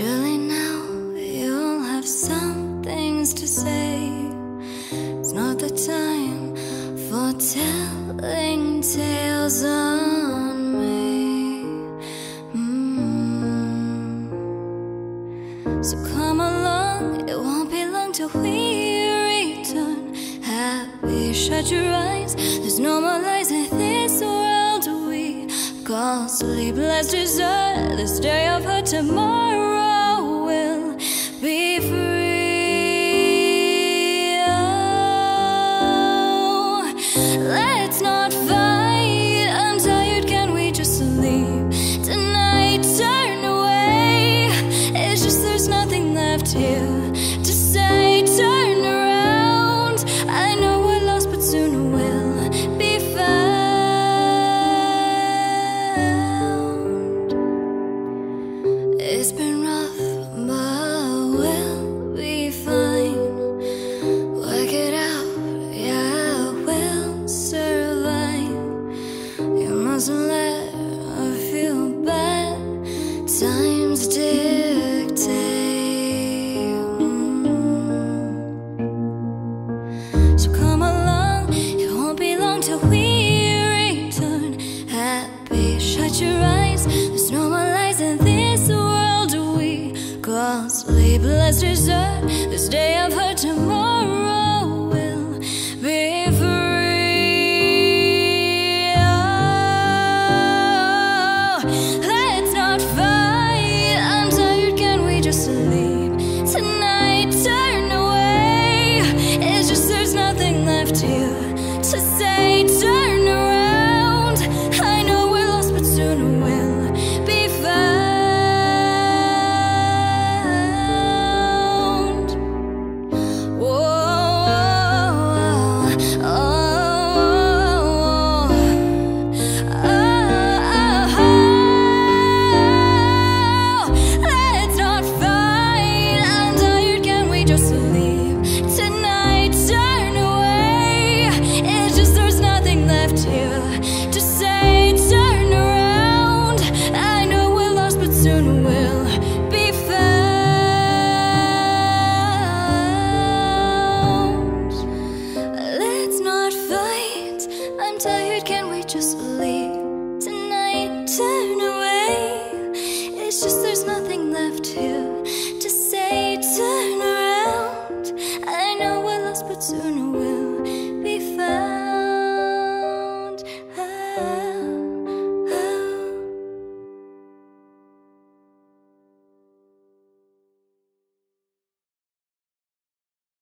Surely now you'll have some things to say. It's not the time for telling tales on me. So come along, it won't be long till we return. Happy, shut your eyes, there's no more lies in this world we call sleep. Let's desert this day of her tomorrow. Be free. Oh, let's not fight. I'm tired, can we just leave tonight? Turn away. It's just there's nothing left here to say. Turn around. I know we're lost, but soon we'll be found. It's been rough, but let I feel bad times dictate. So come along, it won't be long till we return. Happy, shut your eyes, there's no more lies in this world we call sleep. Let's desert this day of her tomorrow. To say turn around, I know we're lost, but soon we'll be found. Whoa, oh, oh, oh, oh, oh. Let's not fight. I'm tired, can we just leave tonight? Turn around. To say turn around, I know we're lost, but soon we'll be found. Let's not fight. I'm tired, can we just leave tonight? Turn away. It's just there's nothing left here.